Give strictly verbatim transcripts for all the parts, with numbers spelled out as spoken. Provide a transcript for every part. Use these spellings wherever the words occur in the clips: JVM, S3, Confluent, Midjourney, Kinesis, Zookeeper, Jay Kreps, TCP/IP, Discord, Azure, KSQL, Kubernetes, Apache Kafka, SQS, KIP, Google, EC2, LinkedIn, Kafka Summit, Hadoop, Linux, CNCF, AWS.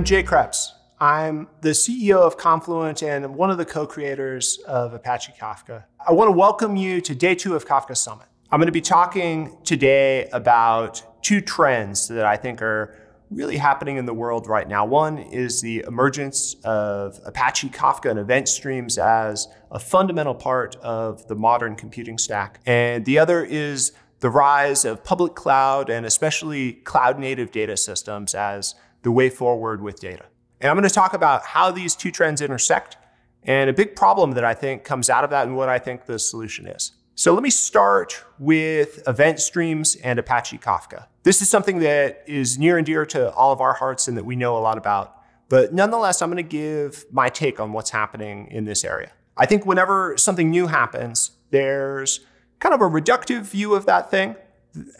I'm Jay Kreps. I'm the C E O of Confluent and one of the co-creators of Apache Kafka. I want to welcome you to day two of Kafka Summit. I'm going to be talking today about two trends that I think are really happening in the world right now. One is the emergence of Apache Kafka and event streams as a fundamental part of the modern computing stack. And the other is the rise of public cloud and especially cloud-native data systems as the way forward with data. And I'm going to talk about how these two trends intersect and a big problem that I think comes out of that and what I think the solution is. So let me start with event streams and Apache Kafka. This is something that is near and dear to all of our hearts and that we know a lot about. But nonetheless, I'm going to give my take on what's happening in this area. I think whenever something new happens, there's kind of a reductive view of that thing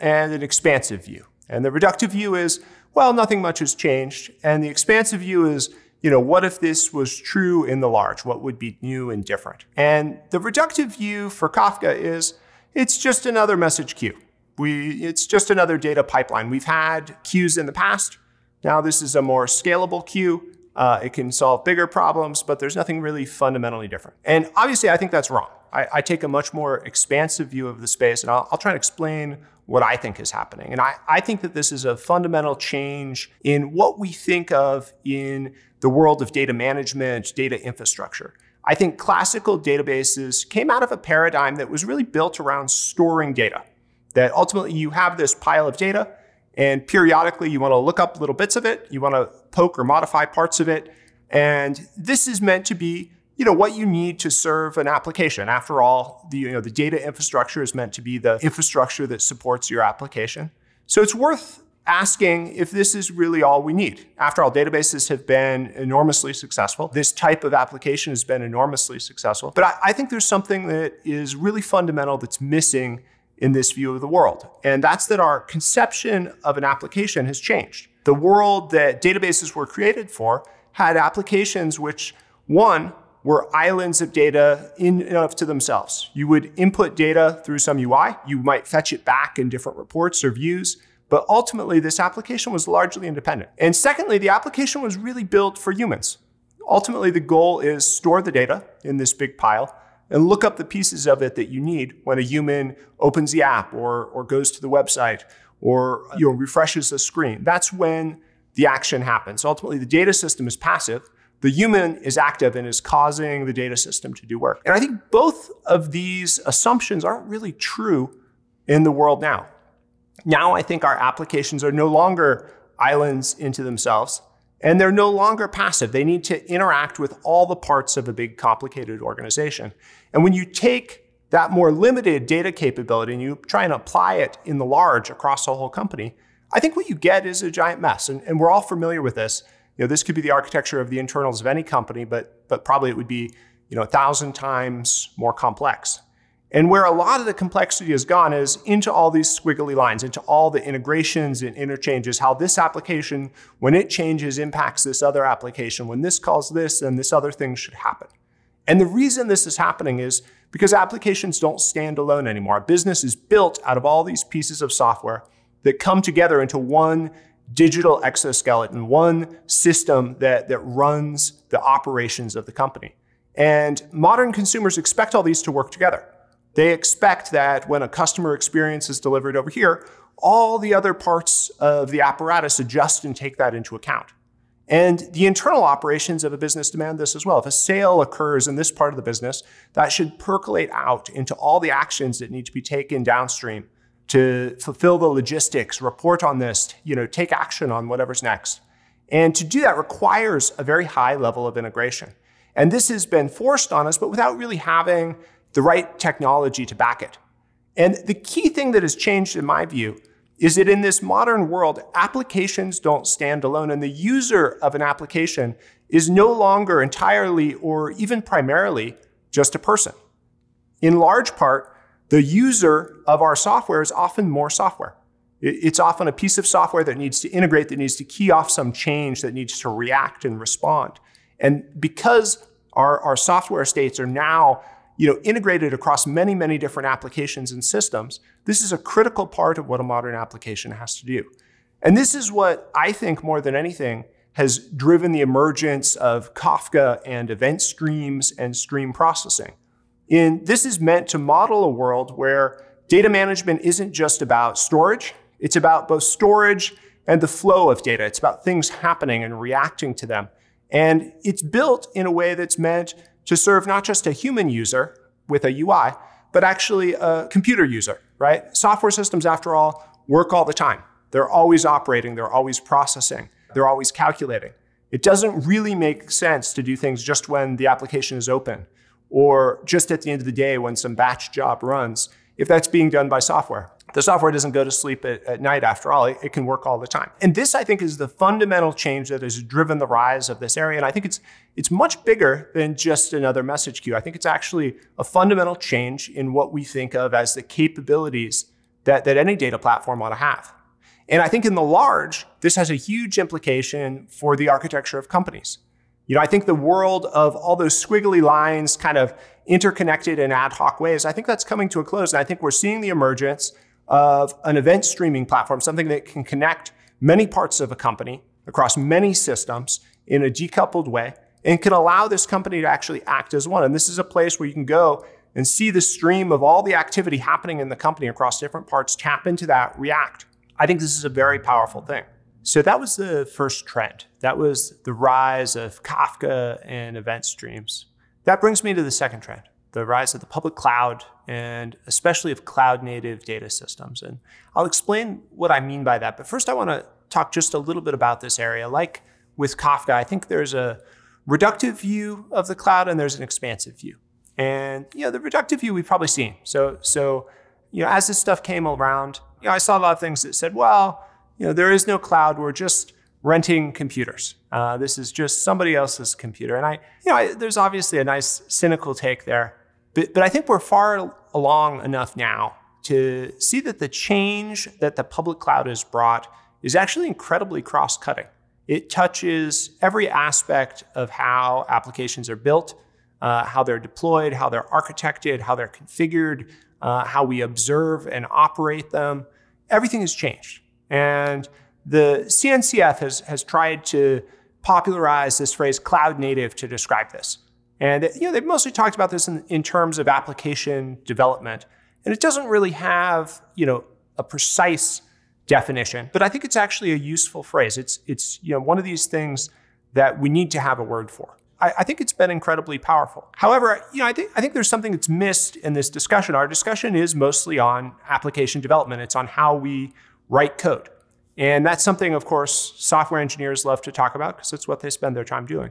and an expansive view. And the reductive view is, well, nothing much has changed. And the expansive view is, you know, what if this was true in the large? What would be new and different? And the reductive view for Kafka is, it's just another message queue. We, it's just another data pipeline. We've had queues in the past. Now this is a more scalable queue. Uh, it can solve bigger problems, but there's nothing really fundamentally different. And obviously, I think that's wrong. I, I take a much more expansive view of the space, and I'll, I'll try and explain what I think is happening. And I, I think that this is a fundamental change in what we think of in the world of data management, data infrastructure. I think classical databases came out of a paradigm that was really built around storing data, that ultimately you have this pile of data, and periodically you want to look up little bits of it, you want to poke or modify parts of it, and this is meant to be you know, what you need to serve an application. After all, the, you know, the data infrastructure is meant to be the infrastructure that supports your application. So it's worth asking if this is really all we need. After all, databases have been enormously successful. This type of application has been enormously successful. But I, I think there's something that is really fundamental that's missing in this view of the world. And that's that our conception of an application has changed. The world that databases were created for had applications which, one, were islands of data in and of to themselves. You would input data through some U I. You might fetch it back in different reports or views. But ultimately, this application was largely independent. And secondly, the application was really built for humans. Ultimately, the goal is store the data in this big pile and look up the pieces of it that you need when a human opens the app or, or goes to the website or you know, refreshes the screen. That's when the action happens. Ultimately, the data system is passive. The human is active and is causing the data system to do work. And I think both of these assumptions aren't really true in the world now. Now I think our applications are no longer islands into themselves, and they're no longer passive. They need to interact with all the parts of a big, complicated organization. And when you take that more limited data capability and you try and apply it in the large across the whole company, I think what you get is a giant mess. And, and we're all familiar with this. You know, this could be the architecture of the internals of any company, but, but probably it would be you know, a thousand times more complex. And where a lot of the complexity has gone is into all these squiggly lines, into all the integrations and interchanges, how this application, when it changes, impacts this other application. When this calls this, then this other thing should happen. And the reason this is happening is because applications don't stand alone anymore. A business is built out of all these pieces of software that come together into one digital exoskeleton, one system that, that runs the operations of the company. And modern consumers expect all these to work together. They expect that when a customer experience is delivered over here, all the other parts of the apparatus adjust and take that into account. And the internal operations of a business demand this as well. If a sale occurs in this part of the business, that should percolate out into all the actions that need to be taken downstream to fulfill the logistics, report on this, you know, take action on whatever's next. And to do that requires a very high level of integration. And this has been forced on us, but without really having the right technology to back it. And the key thing that has changed in my view is that in this modern world, applications don't stand alone, and the user of an application is no longer entirely or even primarily just a person. In large part, the user of our software is often more software. It's often a piece of software that needs to integrate, that needs to key off some change, that needs to react and respond. And because our, our software estates are now you know, integrated across many, many different applications and systems, this is a critical part of what a modern application has to do. And this is what I think more than anything has driven the emergence of Kafka and event streams and stream processing. And this is meant to model a world where data management isn't just about storage. It's about both storage and the flow of data. It's about things happening and reacting to them. And it's built in a way that's meant to serve not just a human user with a U I, but actually a computer user, right? Software systems, after all, work all the time. They're always operating, they're always processing, they're always calculating. It doesn't really make sense to do things just when the application is open or just at the end of the day when some batch job runs, if that's being done by software. The software doesn't go to sleep at, at night, after all. It, it can work all the time. And this, I think, is the fundamental change that has driven the rise of this area. And I think it's, it's much bigger than just another message queue. I think it's actually a fundamental change in what we think of as the capabilities that, that any data platform ought to have. And I think in the large, this has a huge implication for the architecture of companies. You know, I think the world of all those squiggly lines kind of interconnected in ad hoc ways, I think that's coming to a close. And I think we're seeing the emergence of an event streaming platform, something that can connect many parts of a company across many systems in a decoupled way and can allow this company to actually act as one. And this is a place where you can go and see the stream of all the activity happening in the company across different parts, tap into that, react. I think this is a very powerful thing. So that was the first trend. That was the rise of Kafka and event streams. That brings me to the second trend, the rise of the public cloud and especially of cloud-native data systems. And I'll explain what I mean by that. But first, I want to talk just a little bit about this area. Like with Kafka, I think there's a reductive view of the cloud and there's an expansive view. And you know, the reductive view we've probably seen. So, so you know, as this stuff came around, you know, I saw a lot of things that said, well, you know, there is no cloud, we're just renting computers. Uh, this is just somebody else's computer. And I, you know, I, there's obviously a nice cynical take there, but, but I think we're far along enough now to see that the change that the public cloud has brought is actually incredibly cross-cutting. It touches every aspect of how applications are built, uh, how they're deployed, how they're architected, how they're configured, uh, how we observe and operate them. Everything has changed. And the C N C F has, has tried to popularize this phrase cloud native to describe this. And you know, they've mostly talked about this in, in terms of application development. And it doesn't really have, you know, a precise definition, but I think it's actually a useful phrase. It's, it's you know, one of these things that we need to have a word for. I, I think it's been incredibly powerful. However, you know, I think, I think there's something that's missed in this discussion. Our discussion is mostly on application development. It's on how we write code. And that's something, of course, software engineers love to talk about because it's what they spend their time doing.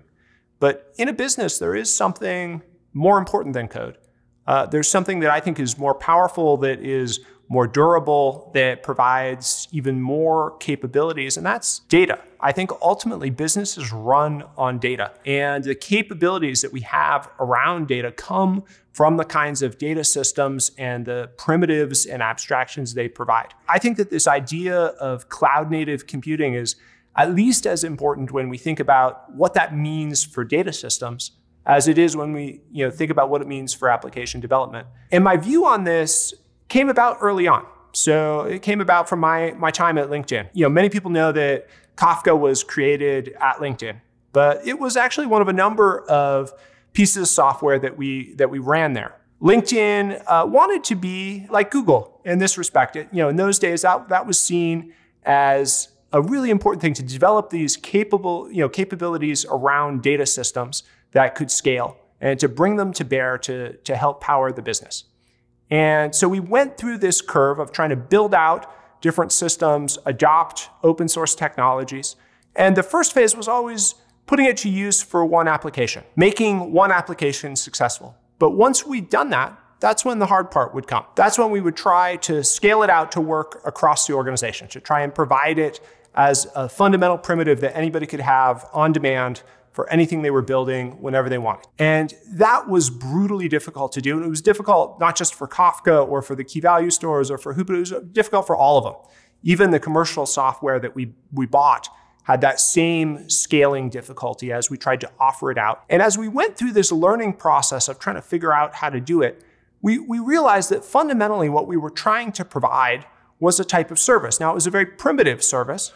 But in a business, there is something more important than code. Uh, there's something that I think is more powerful, that is more durable, that provides even more capabilities, and that's data. I think ultimately businesses run on data, and the capabilities that we have around data come from the kinds of data systems and the primitives and abstractions they provide. I think that this idea of cloud-native computing is at least as important when we think about what that means for data systems as it is when we, you know, think about what it means for application development. And my view on this came about early on. So it came about from my, my time at LinkedIn. You know, many people know that Kafka was created at LinkedIn, but it was actually one of a number of pieces of software that we, that we ran there. LinkedIn uh, wanted to be like Google in this respect. It, you know, in those days, that, that was seen as a really important thing to develop these capable, you know, capabilities around data systems that could scale and to bring them to bear to, to help power the business. And so we went through this curve of trying to build out different systems, adopt open source technologies. And the first phase was always putting it to use for one application, making one application successful. But once we'd done that, that's when the hard part would come. That's when we would try to scale it out to work across the organization, to try and provide it as a fundamental primitive that anybody could have on demand for anything they were building whenever they wanted. And that was brutally difficult to do. And it was difficult not just for Kafka or for the key value stores or for Hadoop, but it was difficult for all of them. Even the commercial software that we, we bought had that same scaling difficulty as we tried to offer it out. And as we went through this learning process of trying to figure out how to do it, we, we realized that fundamentally what we were trying to provide was a type of service. Now, it was a very primitive service.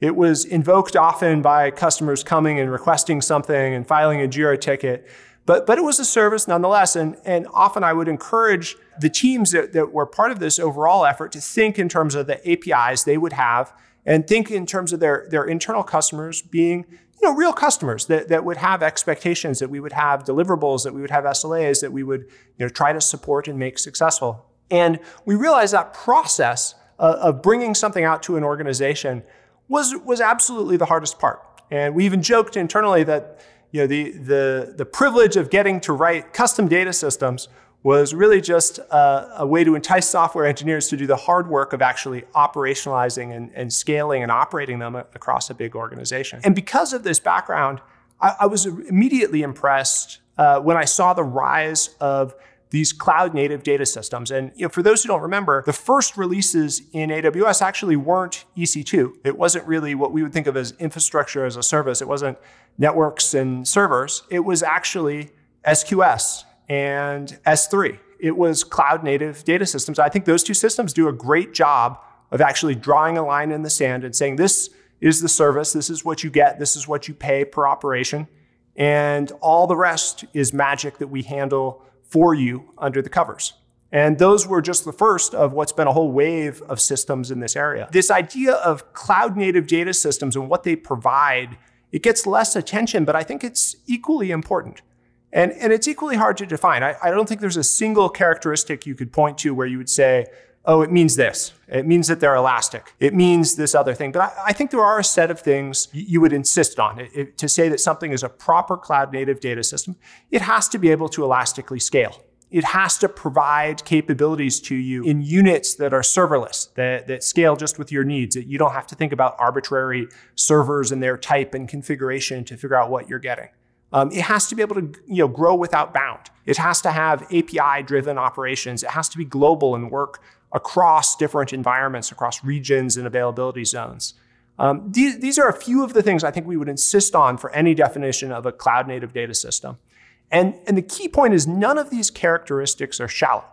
It was invoked often by customers coming and requesting something and filing a Jira ticket. But, but it was a service nonetheless, and, and often I would encourage the teams that, that were part of this overall effort to think in terms of the A P Is they would have and think in terms of their, their internal customers being you know, real customers that, that would have expectations, that we would have deliverables, that we would have S L As, that we would you know, try to support and make successful. And we realized that process of, of bringing something out to an organization was, was absolutely the hardest part. And we even joked internally that You know, the, the, the privilege of getting to write custom data systems was really just a, a way to entice software engineers to do the hard work of actually operationalizing and, and scaling and operating them across a big organization. And because of this background, I, I was immediately impressed uh, when I saw the rise of these cloud-native data systems. And you know, for those who don't remember, the first releases in A W S actually weren't E C two. It wasn't really what we would think of as infrastructure as a service. It wasn't networks and servers. It was actually S Q S and S three. It was cloud-native data systems. I think those two systems do a great job of actually drawing a line in the sand and saying, this is the service, this is what you get, this is what you pay per operation, and all the rest is magic that we handle for you under the covers. And those were just the first of what's been a whole wave of systems in this area. This idea of cloud-native data systems and what they provide, it gets less attention, but I think it's equally important. And, and it's equally hard to define. I, I don't think there's a single characteristic you could point to where you would say, oh, it means this. It means that they're elastic. It means this other thing. But I, I think there are a set of things you would insist on. It, it, to say that something is a proper cloud-native data system, it has to be able to elastically scale. It has to provide capabilities to you in units that are serverless, that, that scale just with your needs, that you don't have to think about arbitrary servers and their type and configuration to figure out what you're getting. Um, it has to be able to you know, grow without bound. It has to have A P I-driven operations. It has to be global and work across different environments, across regions and availability zones. Um, these, these are a few of the things I think we would insist on for any definition of a cloud-native data system. And, and the key point is none of these characteristics are shallow.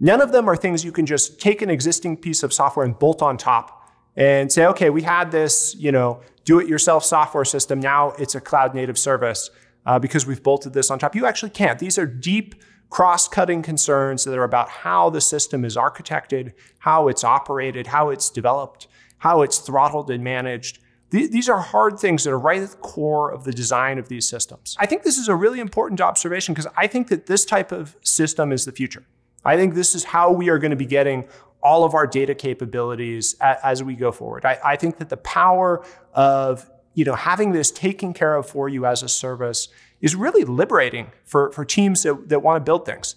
None of them are things you can just take an existing piece of software and bolt on top and say, okay, we had this you know, do-it-yourself software system, now it's a cloud-native service uh, because we've bolted this on top. You actually can't. These are deep, cross-cutting concerns that are about how the system is architected, how it's operated, how it's developed, how it's throttled and managed. These are hard things that are right at the core of the design of these systems. I think this is a really important observation because I think that this type of system is the future. I think this is how we are going to be getting all of our data capabilities as we go forward. I, I think that the power of you know, having this taken care of for you as a service is really liberating for, for teams that, that want to build things.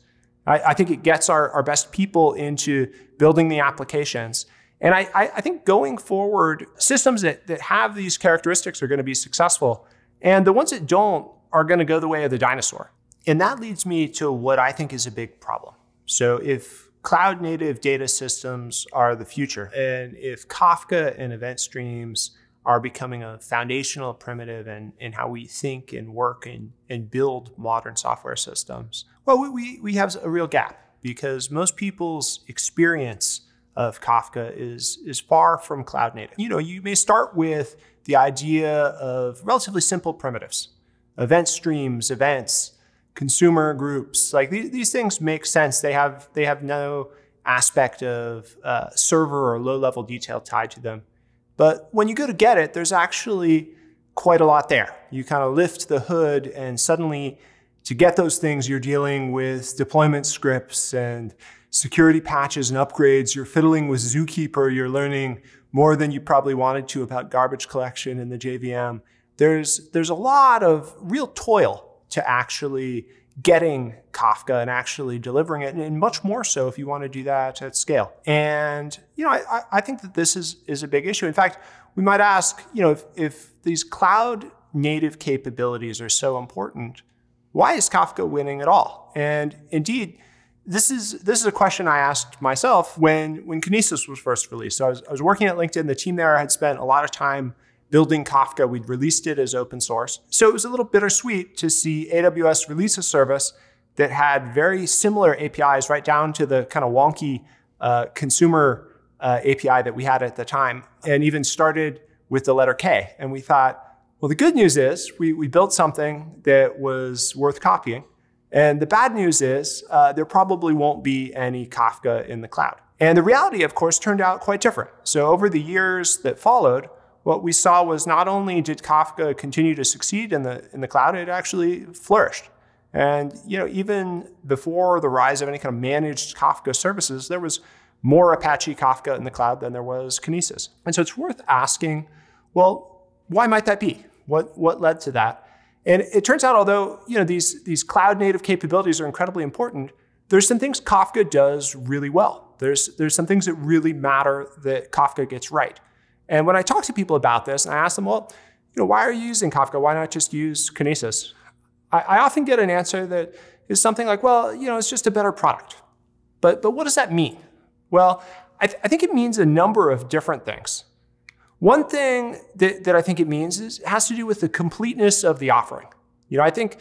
I, I think it gets our, our best people into building the applications. And I, I think going forward, systems that, that have these characteristics are going to be successful. And the ones that don't are going to go the way of the dinosaur. And that leads me to what I think is a big problem. So if cloud-native data systems are the future, and if Kafka and event streams are becoming a foundational primitive in, in how we think and work and, and build modern software systems, well, we, we have a real gap because most people's experience of Kafka is, is far from cloud native. You know, you may start with the idea of relatively simple primitives, event streams, events, consumer groups, like these, these things make sense. They have, they have no aspect of uh, server or low-level detail tied to them. But when you go to get it, there's actually quite a lot there. You kind of lift the hood and suddenly to get those things, you're dealing with deployment scripts and security patches and upgrades. You're fiddling with Zookeeper. You're learning more than you probably wanted to about garbage collection and the J V M. There's, there's a lot of real toil to actually getting Kafka and actually delivering it, and much more so if you want to do that at scale. And you know, I, I think that this is, is a big issue. In fact, we might ask, you know, if, if these cloud-native capabilities are so important, why is Kafka winning at all? And indeed, this is, this is a question I asked myself when, when Kinesis was first released. So I was, I was working at LinkedIn. The team there had spent a lot of time building Kafka. We'd released it as open source. So it was a little bittersweet to see A W S release a service that had very similar A P Is right down to the kind of wonky uh, consumer uh, A P I that we had at the time, and even started with the letter K. And we thought, well, the good news is we, we built something that was worth copying. And the bad news is uh, there probably won't be any Kafka in the cloud. And the reality, of course, turned out quite different. So over the years that followed, what we saw was not only did Kafka continue to succeed in the, in the cloud, it actually flourished. And you know, even before the rise of any kind of managed Kafka services, there was more Apache Kafka in the cloud than there was Kinesis. And so it's worth asking, well, why might that be? What, what led to that? And it turns out, although you know, these, these cloud-native capabilities are incredibly important, there's some things Kafka does really well. There's, there's some things that really matter that Kafka gets right. And when I talk to people about this, and I ask them, well, you know, why are you using Kafka? Why not just use Kinesis? I, I often get an answer that is something like, well, you know, it's just a better product. But, but what does that mean? Well, I, th I think it means a number of different things. One thing that, that I think it means is it has to do with the completeness of the offering. You know, I think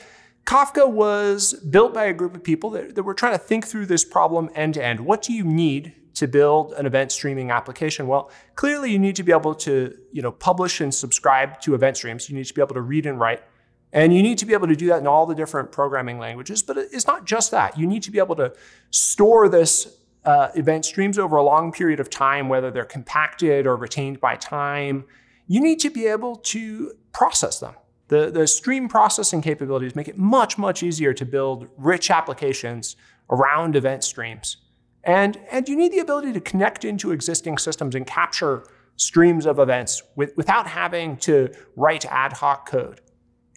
Kafka was built by a group of people that, that were trying to think through this problem end to end. What do you need to build an event streaming application? Well, clearly you need to be able to, you know, publish and subscribe to event streams. You need to be able to read and write. And you need to be able to do that in all the different programming languages. But it's not just that. You need to be able to store this Uh, event streams over a long period of time, whether they're compacted or retained by time. You need to be able to process them. The, the stream processing capabilities make it much, much easier to build rich applications around event streams. And, and you need the ability to connect into existing systems and capture streams of events with, without having to write ad hoc code.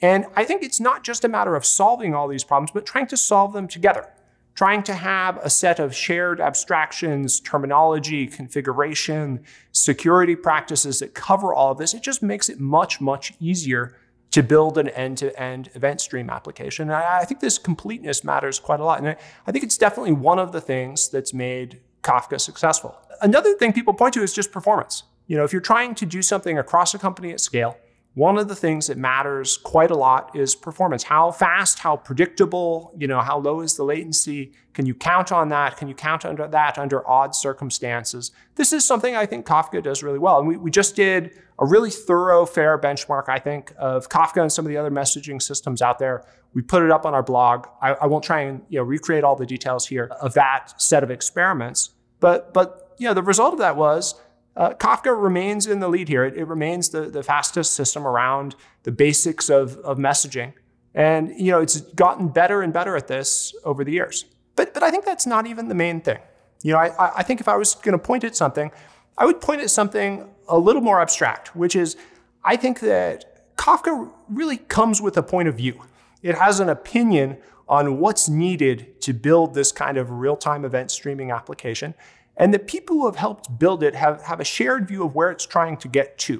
And I think it's not just a matter of solving all these problems, but trying to solve them together. Trying to have a set of shared abstractions, terminology, configuration, security practices that cover all of this, it just makes it much, much easier to build an end-to-end event stream application. And I think this completeness matters quite a lot. And I think it's definitely one of the things that's made Kafka successful. Another thing people point to is just performance. You know, if you're trying to do something across a company at scale, one of the things that matters quite a lot is performance. How fast, how predictable, you know, how low is the latency? Can you count on that? Can you count on that under odd circumstances? This is something I think Kafka does really well. And we, we just did a really thorough, fair benchmark, I think, of Kafka and some of the other messaging systems out there. We put it up on our blog. I, I won't try and you know, recreate all the details here of that set of experiments. But, but you know, the result of that was, Uh, Kafka remains in the lead here. It, it remains the, the fastest system around the basics of, of messaging. And you know, it's gotten better and better at this over the years. But, but I think that's not even the main thing. You know, I, I think if I was going to point at something, I would point at something a little more abstract, which is I think that Kafka really comes with a point of view. It has an opinion on what's needed to build this kind of real-time event streaming application. And the people who have helped build it have, have a shared view of where it's trying to get to.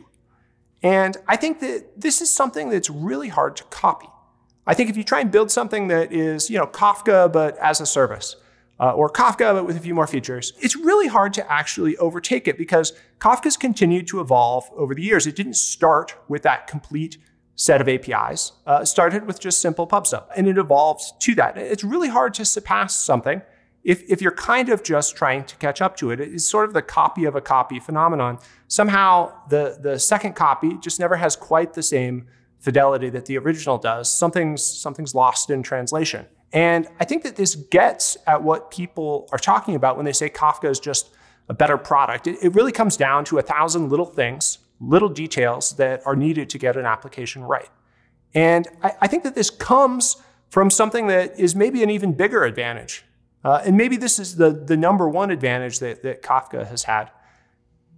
And I think that this is something that's really hard to copy. I think if you try and build something that is, you know, Kafka, but as a service, uh, or Kafka, but with a few more features, it's really hard to actually overtake it because Kafka's continued to evolve over the years. It didn't start with that complete set of A P Is. Uh, it started with just simple PubSub, and it evolves to that. It's really hard to surpass something If, if you're kind of just trying to catch up to it. It's sort of the copy of a copy phenomenon. Somehow the, the second copy just never has quite the same fidelity that the original does. Something's, something's lost in translation. And I think that this gets at what people are talking about when they say Kafka is just a better product. It, it really comes down to a thousand little things, little details that are needed to get an application right. And I, I think that this comes from something that is maybe an even bigger advantage. Uh, and maybe this is the, the number one advantage that, that Kafka has had.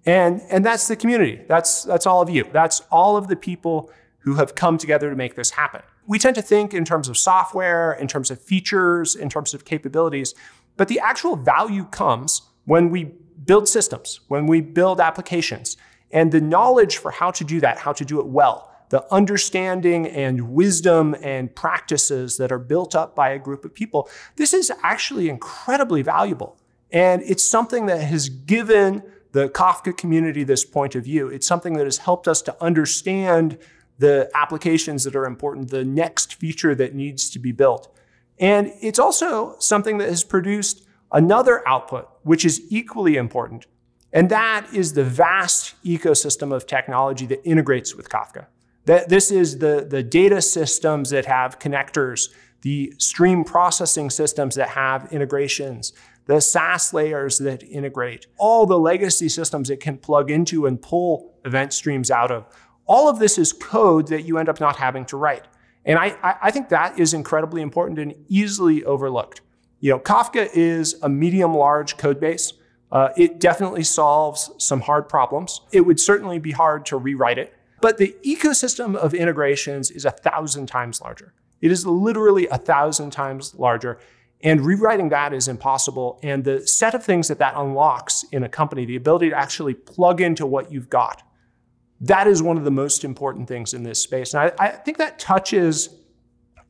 And, and that's the community. That's, that's all of you. That's all of the people who have come together to make this happen. We tend to think in terms of software, in terms of features, in terms of capabilities, but the actual value comes when we build systems, when we build applications. And the knowledge for how to do that, how to do it well, the understanding and wisdom and practices that are built up by a group of people, this is actually incredibly valuable. And it's something that has given the Kafka community this point of view. It's something that has helped us to understand the applications that are important, the next feature that needs to be built. And it's also something that has produced another output, which is equally important, And that is the vast ecosystem of technology that integrates with Kafka. That this is the, the data systems that have connectors, the stream processing systems that have integrations, the SaaS layers that integrate, all the legacy systems that can plug into and pull event streams out of. All of this is code that you end up not having to write. And I, I think that is incredibly important and easily overlooked. You know, Kafka is a medium-large code base. Uh, it definitely solves some hard problems. It would certainly be hard to rewrite it. But the ecosystem of integrations is a thousand times larger. It is literally a thousand times larger. And rewriting that is impossible. And the set of things that that unlocks in a company, the ability to actually plug into what you've got, that is one of the most important things in this space. And I, I think that touches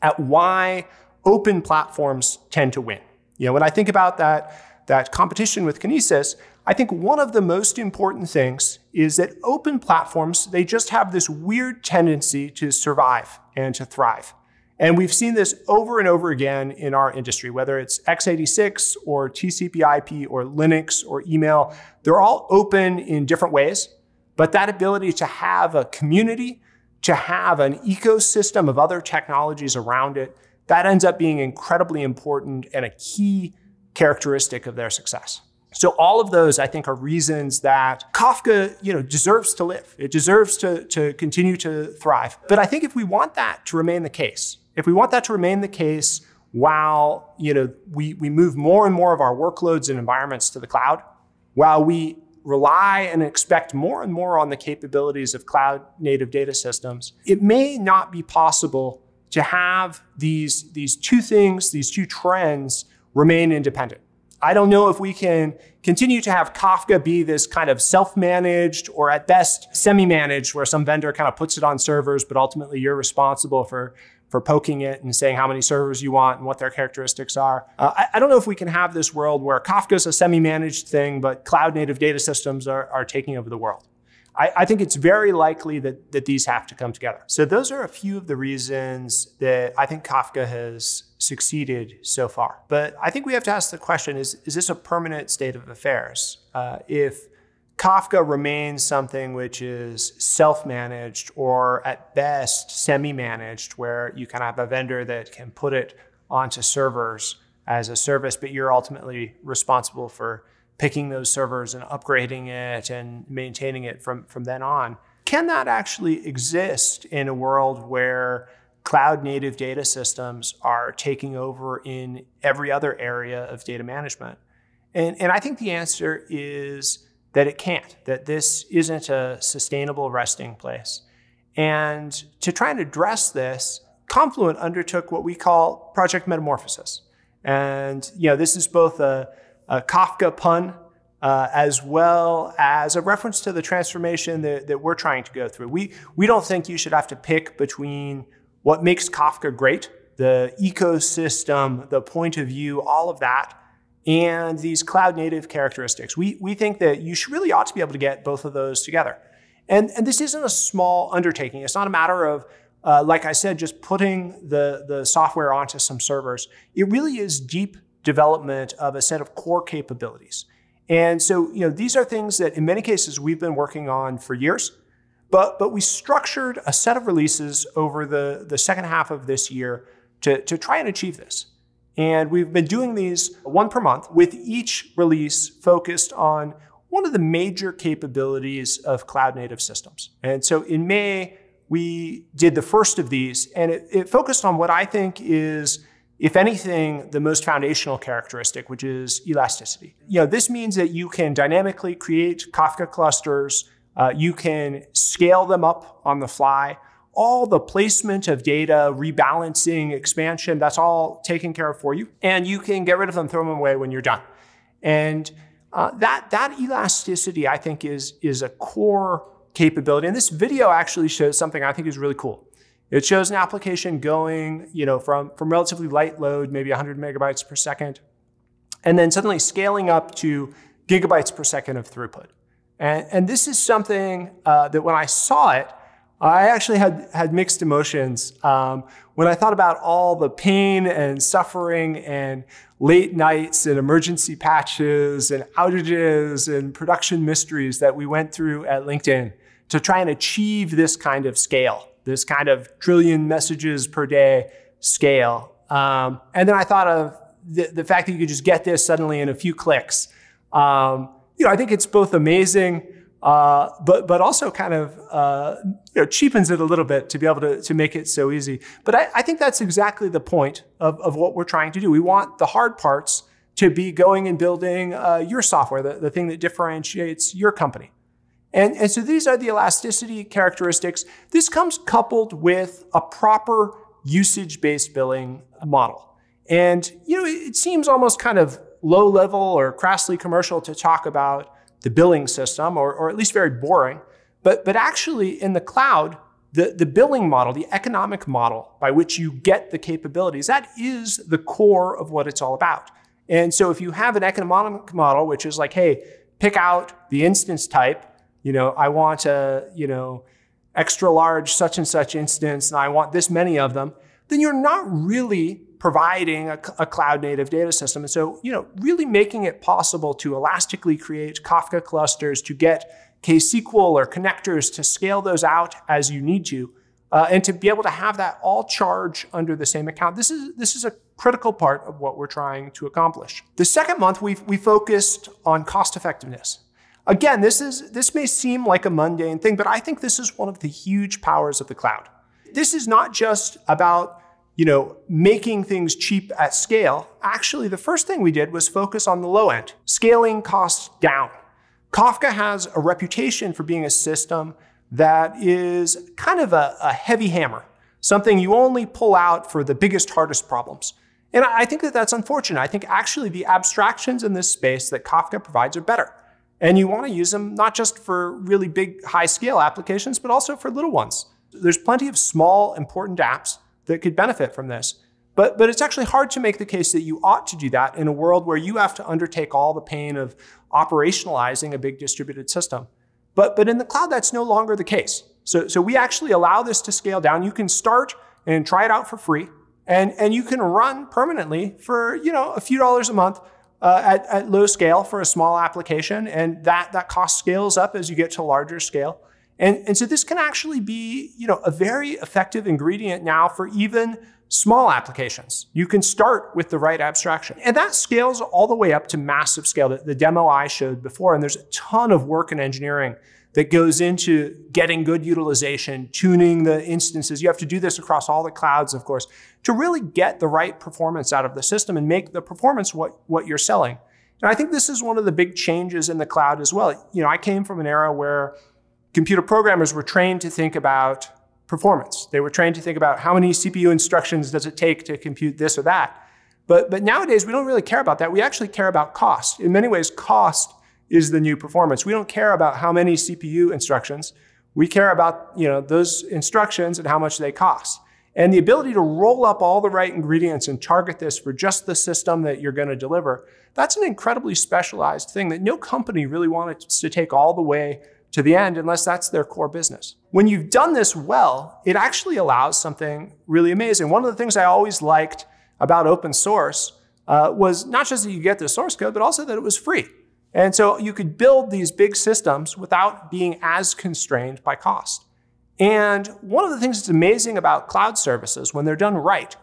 at why open platforms tend to win. You know, when I think about that, that competition with Kinesis, I think one of the most important things is that open platforms, they just have this weird tendency to survive and to thrive. And we've seen this over and over again in our industry, whether it's x eighty-six or T C P I P or Linux or email. They're all open in different ways. But that ability to have a community, to have an ecosystem of other technologies around it, that ends up being incredibly important and a key characteristic of their success. So all of those, I think, are reasons that Kafka, you know, deserves to live. It deserves to, to continue to thrive. But I think if we want that to remain the case, if we want that to remain the case while, you know, we, we move more and more of our workloads and environments to the cloud, while we rely and expect more and more on the capabilities of cloud-native data systems, it may not be possible to have these, these two things, these two trends remain independent. I don't know if we can continue to have Kafka be this kind of self-managed or at best semi-managed, where some vendor kind of puts it on servers, but ultimately you're responsible for, for poking it and saying how many servers you want and what their characteristics are. Uh, I, I don't know if we can have this world where Kafka is a semi-managed thing, but cloud-native data systems are, are taking over the world. I, I think it's very likely that, that these have to come together. So those are a few of the reasons that I think Kafka has succeeded so far. But I think we have to ask the question, is, is this a permanent state of affairs? Uh, if Kafka remains something which is self-managed or at best semi-managed, where you kind of have a vendor that can put it onto servers as a service, but you're ultimately responsible for picking those servers and upgrading it and maintaining it from, from then on. Can that actually exist in a world where cloud-native data systems are taking over in every other area of data management? And, and I think the answer is that it can't, that this isn't a sustainable resting place. And to try and address this, Confluent undertook what we call Project Metamorphosis. And you know, this is both a a Kafka pun, uh, as well as a reference to the transformation that, that we're trying to go through. We, we don't think you should have to pick between what makes Kafka great, the ecosystem, the point of view, all of that, and these cloud-native characteristics. We, we think that you should really ought to be able to get both of those together. And, and this isn't a small undertaking. It's not a matter of, uh, like I said, just putting the, the software onto some servers. It really is deep development of a set of core capabilities. And so, you know, these are things that in many cases we've been working on for years, but, but we structured a set of releases over the, the second half of this year to, to try and achieve this. And we've been doing these one per month, with each release focused on one of the major capabilities of cloud-native systems. And so in May, we did the first of these, and it, it focused on what I think is, if anything, the most foundational characteristic, which is elasticity. You know, this means that you can dynamically create Kafka clusters, uh, you can scale them up on the fly, all the placement of data, rebalancing, expansion, that's all taken care of for you. And you can get rid of them, throw them away when you're done. And uh, that, that elasticity, I think, is, is a core capability. And this video actually shows something I think is really cool. It shows an application going, you know, from, from relatively light load, maybe one hundred megabytes per second, and then suddenly scaling up to gigabytes per second of throughput. And, and this is something uh, that when I saw it, I actually had, had mixed emotions. Um, when I thought about all the pain and suffering and late nights and emergency patches and outages and production mysteries that we went through at LinkedIn to try and achieve this kind of scale, this kind of trillion messages per day scale. Um, and then I thought of the, the fact that you could just get this suddenly in a few clicks. Um, you know, I think it's both amazing, Uh, but, but also kind of uh, you know, cheapens it a little bit to be able to, to make it so easy. But I, I think that's exactly the point of, of what we're trying to do. We want the hard parts to be going and building uh, your software, the, the thing that differentiates your company. And, and so these are the elasticity characteristics. This comes coupled with a proper usage-based billing model. And you know, it, it seems almost kind of low-level or crassly commercial to talk about the billing system, or, or at least very boring. But, but actually in the cloud, the, the billing model, the economic model by which you get the capabilities, that is the core of what it's all about. And so if you have an economic model, which is like, hey, pick out the instance type, you know, I want a, you know, extra large such and such instance, and I want this many of them, then you're not really providing a, a cloud native data system. And so, you know, really making it possible to elastically create Kafka clusters, to get K S Q L or connectors, to scale those out as you need to, uh, and to be able to have that all charge under the same account. This is, this is a critical part of what we're trying to accomplish. The second month, we've, we focused on cost effectiveness. Again, this, is, this may seem like a mundane thing, but I think this is one of the huge powers of the cloud. This is not just about you know, making things cheap at scale. Actually, the first thing we did was focus on the low end, scaling costs down. Kafka has a reputation for being a system that is kind of a, a heavy hammer, something you only pull out for the biggest, hardest problems. And I think that that's unfortunate. I think actually the abstractions in this space that Kafka provides are better. And you want to use them not just for really big, high-scale applications, but also for little ones. There's plenty of small, important apps that could benefit from this. But, but it's actually hard to make the case that you ought to do that in a world where you have to undertake all the pain of operationalizing a big distributed system. But, but in the cloud, that's no longer the case. So, so we actually allow this to scale down. You can start and try it out for free, and, and you can run permanently for you know, a few dollars a month uh, at, at low scale for a small application, and that, that cost scales up as you get to larger scale. And, and so this can actually be, you know, a very effective ingredient now for even small applications. You can start with the right abstraction. And that scales all the way up to massive scale, the, the demo I showed before. And there's a ton of work in engineering that goes into getting good utilization, tuning the instances. You have to do this across all the clouds, of course, to really get the right performance out of the system and make the performance what, what you're selling. And I think this is one of the big changes in the cloud as well. You know, I came from an era where computer programmers were trained to think about performance. They were trained to think about how many C P U instructions does it take to compute this or that. But, but nowadays, we don't really care about that. We actually care about cost. In many ways, cost is the new performance. We don't care about how many C P U instructions. We care about you know, those instructions and how much they cost. And the ability to roll up all the right ingredients and target this for just the system that you're going to deliver, that's an incredibly specialized thing that no company really wanted to take all the way to the end, unless that's their core business. When you've done this well, it actually allows something really amazing. One of the things I always liked about open source uh, was not just that you get the source code, but also that it was free. And so you could build these big systems without being as constrained by cost. And one of the things that's amazing about cloud services, when they're done right,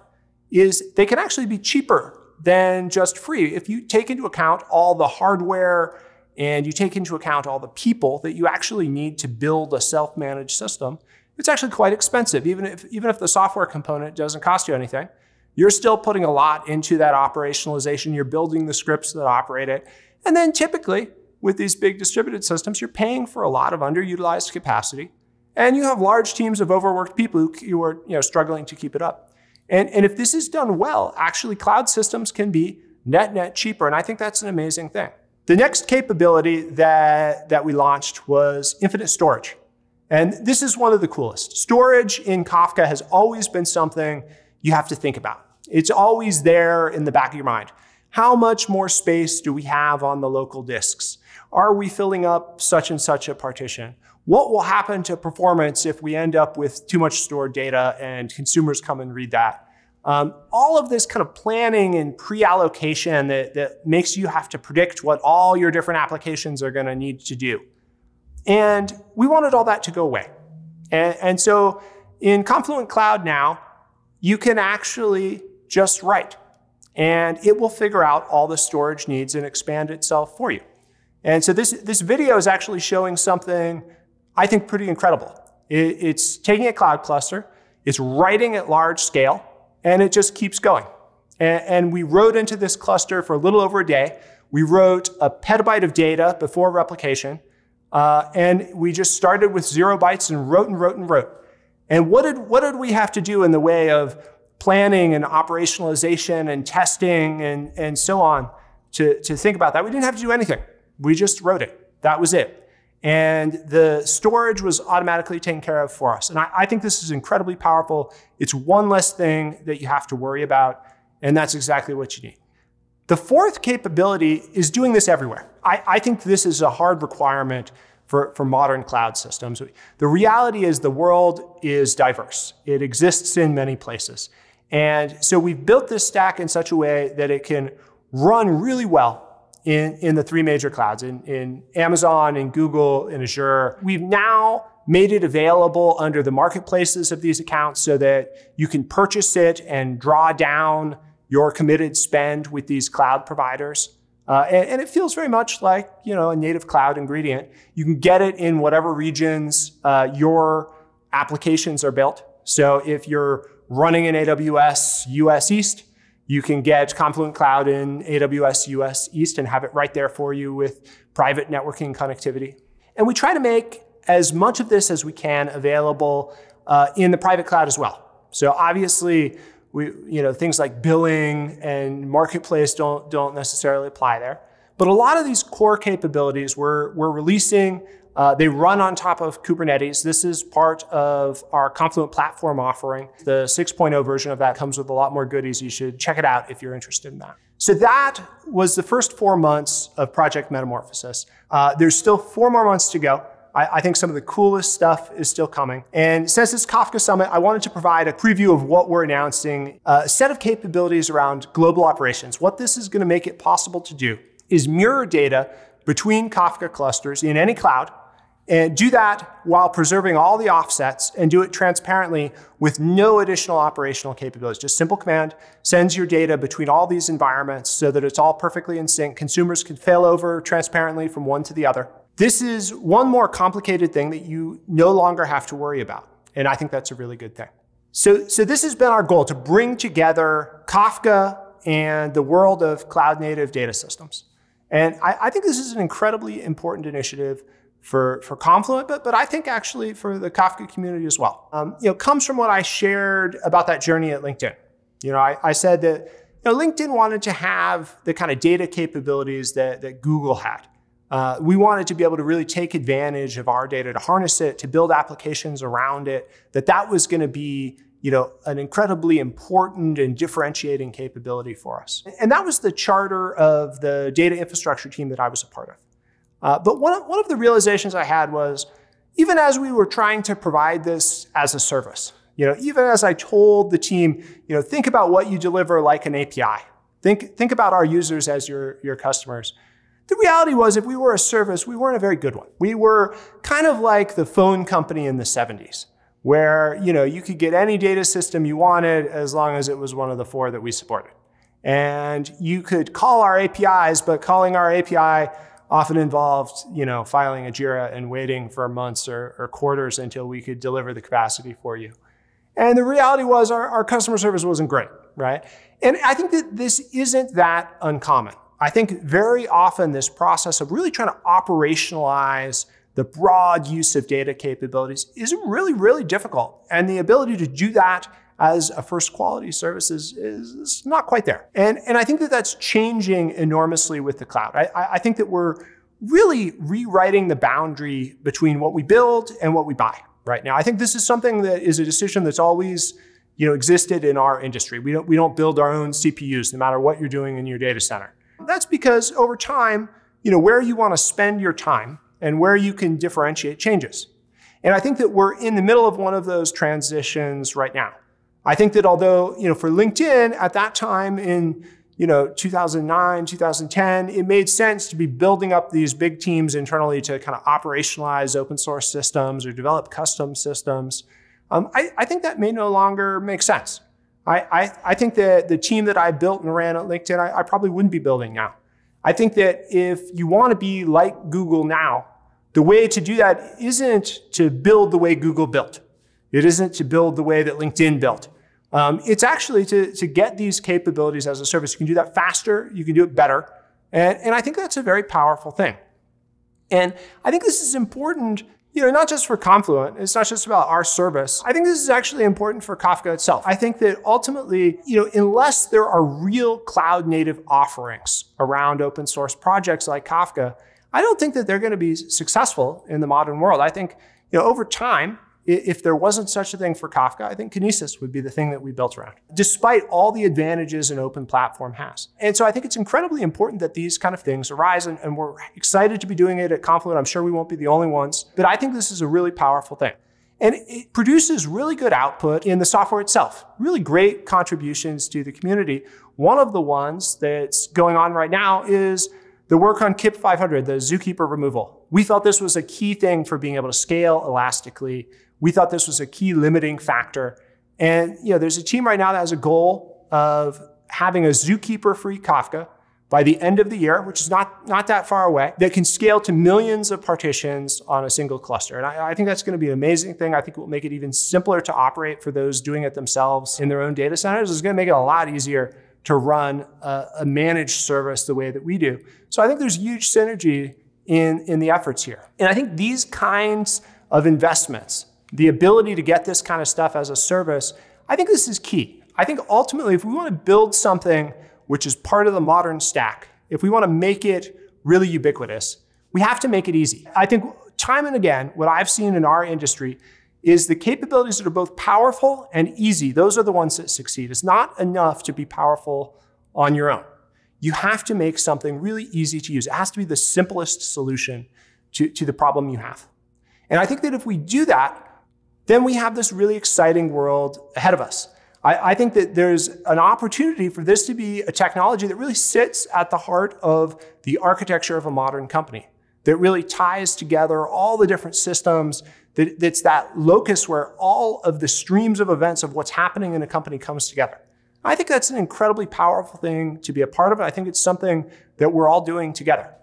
is they can actually be cheaper than just free. If you take into account all the hardware, and you take into account all the people that you actually need to build a self-managed system, it's actually quite expensive. Even if, even if the software component doesn't cost you anything, you're still putting a lot into that operationalization. You're building the scripts that operate it. And then typically, with these big distributed systems, you're paying for a lot of underutilized capacity. And you have large teams of overworked people who are you know, struggling to keep it up. And, and if this is done well, actually cloud systems can be net-net cheaper. And I think that's an amazing thing. The next capability that, that we launched was infinite storage. And this is one of the coolest. Storage in Kafka has always been something you have to think about. It's always there in the back of your mind. How much more space do we have on the local disks? Are we filling up such and such a partition? what will happen to performance if we end up with too much stored data and consumers come and read that? Um, all of this kind of planning and pre-allocation that, that makes you have to predict what all your different applications are going to need to do. And we wanted all that to go away. And, and so in Confluent Cloud now, you can actually just write, and it will figure out all the storage needs and expand itself for you. And so this, this video is actually showing something I think pretty incredible. It, it's taking a cloud cluster, it's writing at large scale, and it just keeps going. And, and we wrote into this cluster for a little over a day. We wrote a petabyte of data before replication. Uh, and we just started with zero bytes and wrote and wrote and wrote. And what did, what did we have to do in the way of planning and operationalization and testing and, and so on to, to think about that? We didn't have to do anything. We just wrote it. That was it. And the storage was automatically taken care of for us. And I, I think this is incredibly powerful. It's one less thing that you have to worry about, and that's exactly what you need. The fourth capability is doing this everywhere. I, I think this is a hard requirement for, for modern cloud systems. The reality is the world is diverse. It exists in many places. And so we've built this stack in such a way that it can run really well In, in the three major clouds, in, in Amazon, in Google, in Azure. We've now made it available under the marketplaces of these accounts so that you can purchase it and draw down your committed spend with these cloud providers. Uh, and, and it feels very much like, you know, a native cloud ingredient. You can get it in whatever regions uh, your applications are built. So if you're running in A W S U S East, you can get Confluent Cloud in A W S U S East and have it right there for you with private networking connectivity. And we try to make as much of this as we can available uh, in the private cloud as well. So obviously, we, you know, things like billing and marketplace don't, don't necessarily apply there. But a lot of these core capabilities we're, we're releasing, uh, they run on top of Kubernetes. This is part of our Confluent Platform offering. The six point oh version of that comes with a lot more goodies. You should check it out if you're interested in that. So that was the first four months of Project Metamorphosis. Uh, there's still four more months to go. I, I think some of the coolest stuff is still coming. And since it's Kafka Summit, I wanted to provide a preview of what we're announcing, a set of capabilities around global operations. What this is going to make it possible to do is mirror data between Kafka clusters in any cloud, and do that while preserving all the offsets, and do it transparently with no additional operational capabilities. Just simple command sends your data between all these environments so that it's all perfectly in sync. Consumers can fail over transparently from one to the other. This is one more complicated thing that you no longer have to worry about, and I think that's a really good thing. So, so this has been our goal, to bring together Kafka and the world of cloud-native data systems. And I, I think this is an incredibly important initiative for, for Confluent, but, but I think actually for the Kafka community as well. Um, you know, comes from what I shared about that journey at LinkedIn. You know, I, I said that you know, LinkedIn wanted to have the kind of data capabilities that, that Google had. Uh, we wanted to be able to really take advantage of our data, to harness it, to build applications around it, that that was going to be you know, an incredibly important and differentiating capability for us. And that was the charter of the data infrastructure team that I was a part of. Uh, but one of, one of the realizations I had was, even as we were trying to provide this as a service, you know, even as I told the team, you know, think about what you deliver like an A P I. Think, think about our users as your, your customers. The reality was, if we were a service, we weren't a very good one. We were kind of like the phone company in the seventies. Where you know you could get any data system you wanted as long as it was one of the four that we supported. And you could call our A P Is, but calling our A P I often involved you know filing a JIRA and waiting for months or, or quarters until we could deliver the capacity for you. And the reality was our, our customer service wasn't great, right? And I think that this isn't that uncommon. I think very often this process of really trying to operationalize the broad use of data capabilities is really, really difficult. And the ability to do that as a first quality service is, is not quite there. And, and I think that that's changing enormously with the cloud. I, I think that we're really rewriting the boundary between what we build and what we buy right now. I think this is something that is a decision that's always you know, existed in our industry. We don't, we don't build our own C P Us, no matter what you're doing in your data center. That's because over time, you know, where you want to spend your time and where you can differentiate changes. And I think that we're in the middle of one of those transitions right now. I think that although, you know, for LinkedIn at that time in, you know, two thousand nine, two thousand ten, it made sense to be building up these big teams internally to kind of operationalize open source systems or develop custom systems. Um, I, I think that may no longer make sense. I, I, I think that the team that I built and ran at LinkedIn, I, I probably wouldn't be building now. I think that if you want to be like Google now, the way to do that isn't to build the way Google built. It isn't to build the way that LinkedIn built. Um, it's actually to, to get these capabilities as a service. You can do that faster, you can do it better. And, and I think that's a very powerful thing. And I think this is important, you know, not just for Confluent, it's not just about our service. I think this is actually important for Kafka itself. I think that ultimately, you know, unless there are real cloud native offerings around open source projects like Kafka, I don't think that they're going to be successful in the modern world. I think, you know, over time, if there wasn't such a thing for Kafka, I think Kinesis would be the thing that we built around, despite all the advantages an open platform has. And so I think it's incredibly important that these kind of things arise, and, and we're excited to be doing it at Confluent. I'm sure we won't be the only ones, but I think this is a really powerful thing. And it produces really good output in the software itself, really great contributions to the community. One of the ones that's going on right now is the work on KIP five hundred, the Zookeeper removal. We felt this was a key thing for being able to scale elastically. We thought this was a key limiting factor. And you know, there's a team right now that has a goal of having a Zookeeper-free Kafka by the end of the year, which is not, not that far away, that can scale to millions of partitions on a single cluster. And I, I think that's going to be an amazing thing. I think it will make it even simpler to operate for those doing it themselves in their own data centers. It's going to make it a lot easier to run a, a managed service the way that we do. So I think there's huge synergy in, in the efforts here. And I think these kinds of investments, the ability to get this kind of stuff as a service, I think this is key. I think ultimately, if we want to build something which is part of the modern stack, if we want to make it really ubiquitous, we have to make it easy. I think time and again, what I've seen in our industry is the capabilities that are both powerful and easy, those are the ones that succeed. It's not enough to be powerful on your own. You have to make something really easy to use. It has to be the simplest solution to, to the problem you have. And I think that if we do that, then we have this really exciting world ahead of us. I, I think that there's an opportunity for this to be a technology that really sits at the heart of the architecture of a modern company, that really ties together all the different systems, that, that's that locus where all of the streams of events of what's happening in a company comes together. I think that's an incredibly powerful thing to be a part of. I think it's something that we're all doing together.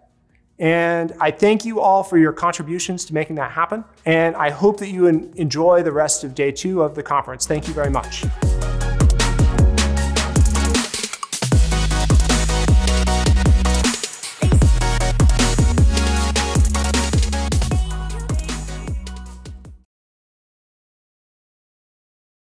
And I thank you all for your contributions to making that happen. And I hope that you enjoy the rest of day two of the conference. Thank you very much.